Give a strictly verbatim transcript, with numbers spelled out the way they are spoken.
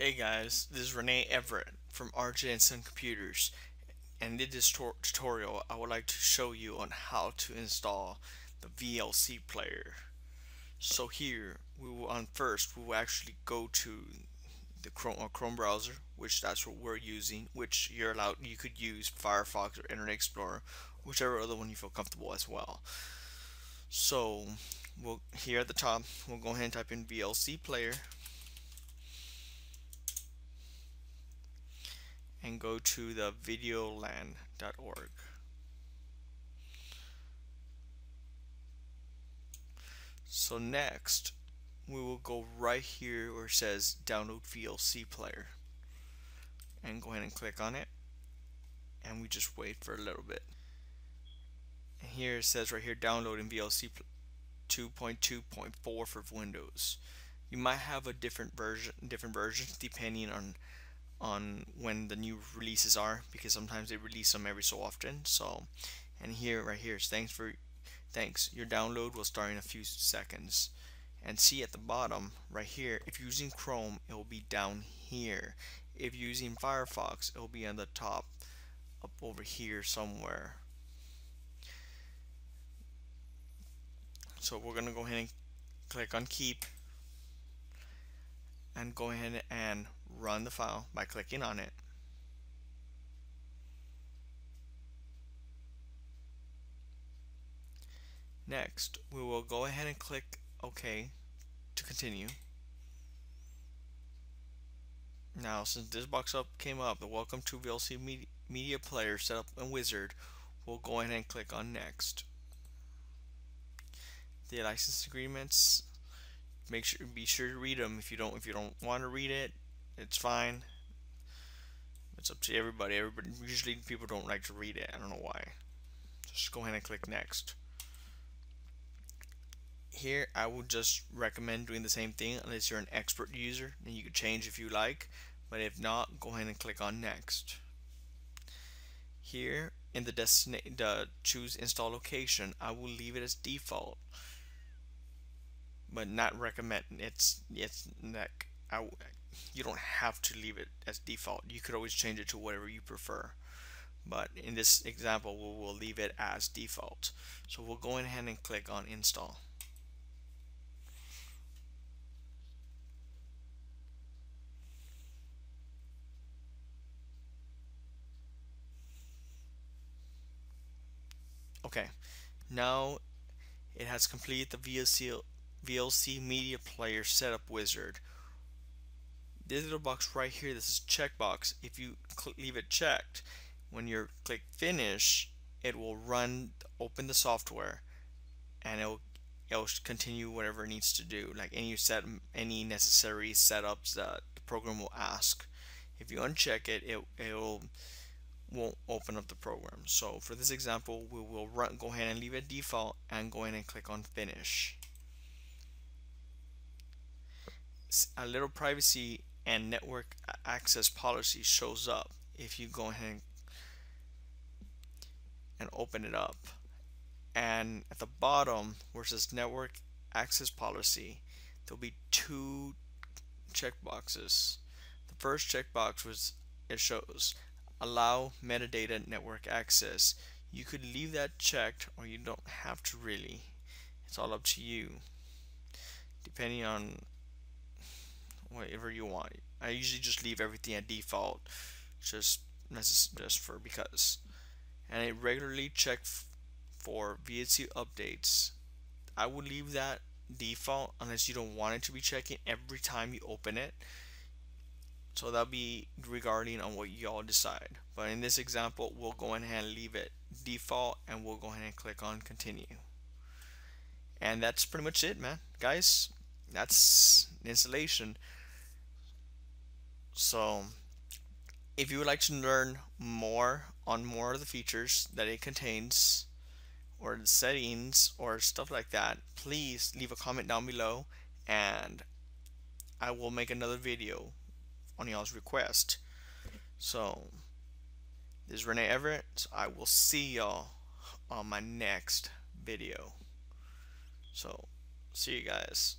Hey guys, this is Renee Everett from R J and Sun Computers, and in this tutorial I would like to show you on how to install the V L C player. So here we will on first we will actually go to the Chrome, or Chrome browser, which that's what we're using, which you're allowed you could use Firefox or Internet Explorer, whichever other one you feel comfortable as well. So we'll here at the top we'll go ahead and type in V L C player and go to the videolan dot org. So next we will go right here where it says download V L C player and go ahead and click on it, and we just wait for a little bit. And here it says right here downloading V L C two point two point four for Windows. You might have a different version different versions depending on on when the new releases are, because sometimes they release them every so often. So and here right here is thanks for thanks your download will start in a few seconds, and see at the bottom right here, if using Chrome it will be down here, if using Firefox it will be on the top up over here somewhere. So we're gonna go ahead and click on keep and go ahead and run the file by clicking on it. Next, we will go ahead and click OK to continue. Now, since this box up came up, the Welcome to V L C Media, Media Player Setup and Wizard, we'll go ahead and click on Next. The license agreements, make sure be sure to read them. If you don't, if you don't want to read it, it's fine. It's up to everybody. Everybody usually people don't like to read it. I don't know why. Just go ahead and click next. Here I would just recommend doing the same thing unless you're an expert user, and you can change if you like. But if not, go ahead and click on next. Here in the destination, the choose install location, I will leave it as default, but not recommend. It's it's like I would. You don't have to leave it as default. You could always change it to whatever you prefer, but in this example we will leave it as default. So we'll go ahead and click on install. Okay, now it has completed the V L C, V L C Media Player Setup Wizard. This little box right here, this is checkbox. If you leave it checked, when you click finish, it will run, open the software, and it'll it'll continue whatever it needs to do, like any set, any necessary setups that the program will ask. If you uncheck it, it it'll won't open up the program. So for this example, we will run, go ahead and leave it default, and go ahead and click on finish. A little privacy and network access policy shows up if you go ahead and open it up, and at the bottom where it says network access policy, there'll be two checkboxes. The first checkbox was it shows allow metadata network access. You could leave that checked, or you don't have to really. It's all up to you, depending on whatever you want. I usually just leave everything at default, just just for because. And I regularly check for V L C updates. I would leave that default unless you don't want it to be checking every time you open it. So that'll be regarding on what y'all decide. But in this example, we'll go ahead and leave it default, and we'll go ahead and click on continue. And that's pretty much it, man, guys. That's installation. So if you would like to learn more on more of the features that it contains, or the settings or stuff like that, please leave a comment down below, and I will make another video on y'all's request. So this is Renee Everett. So I will see y'all on my next video. So see you guys.